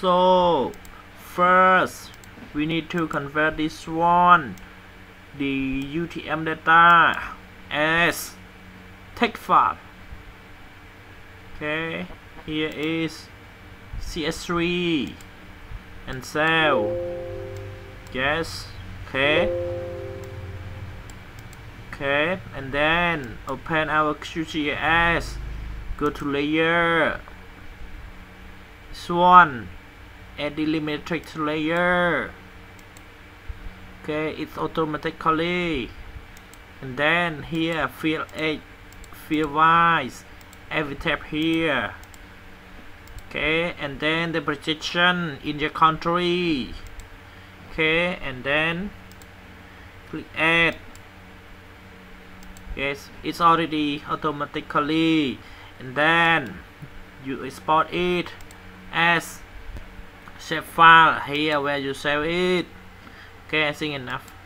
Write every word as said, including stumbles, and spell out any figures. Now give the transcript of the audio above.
So first we need to convert this one, the U T M data, as text file. Okay, here is C S V and save. Yes. Okay. Okay, and then open our Q G I S. Go to layer. This one, add delimited to layer. Okay, it's automatically. And then here, field X, field Y, every tab here. Okay, and then the projection in your country. Okay, and then click add. Yes, it's already automatically. And then you export it as shapefile here where you save it. Okay, I think enough.